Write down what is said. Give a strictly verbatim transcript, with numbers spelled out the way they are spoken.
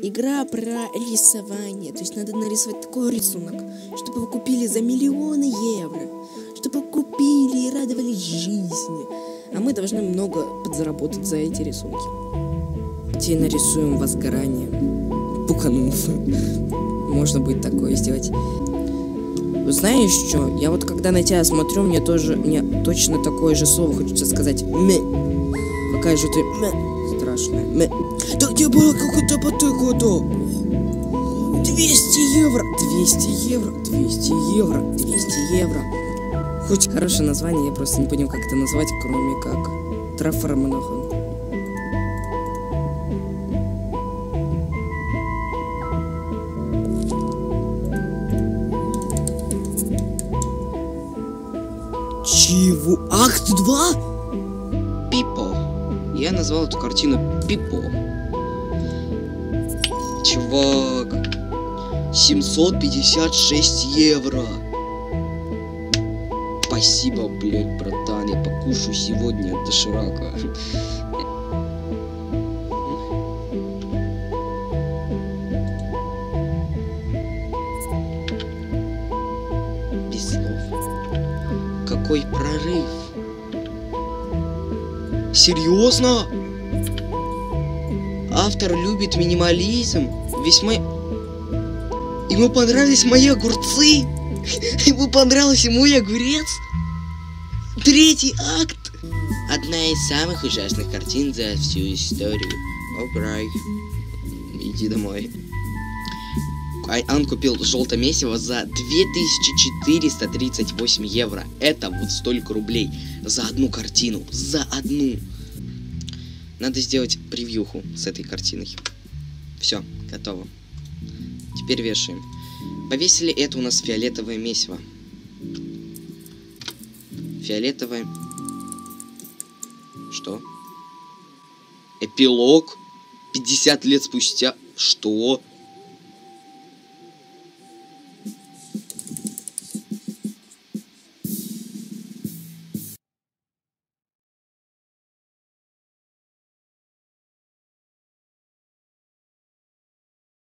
Игра про рисование. То есть надо нарисовать такой рисунок, чтобы вы купили за миллионы евро. Чтобы вы купили и радовались жизни. А мы должны много подзаработать за эти рисунки. Где нарисуем возгорание. Пуканув. Можно будет такое сделать. Знаешь что? Я вот когда на тебя смотрю, мне тоже... Мне точно такое же слово хочется сказать. Мэ. Какая же ты... Мэ. Страшная. Мэ. Да где было какой-то потыкуто? двести евро. двести евро. двести евро. двести евро. Хоть хорошее название, я просто не понимаю, как это назвать, кроме как... Трафарманахан. Чего? Акт два? People. Я назвал эту картину People. Чувак. семьсот пятьдесят шесть евро. Спасибо, блядь, братан. Я покушаю сегодня доширака. Какой прорыв? Серьезно? Автор любит минимализм. Весьма... Ему понравились мои огурцы? Ему понравился мой огурец? Третий акт? Одна из самых ужасных картин за всю историю. О, брай. Иди домой. Ан купил желтое месиво за две тысячи четыреста тридцать восемь евро. Это вот столько рублей. За одну картину. За одну. Надо сделать превьюху с этой картиной. Все, готово. Теперь вешаем. Повесили это у нас фиолетовое месиво. Фиолетовое. Что? Эпилог? пятьдесят лет спустя. Что?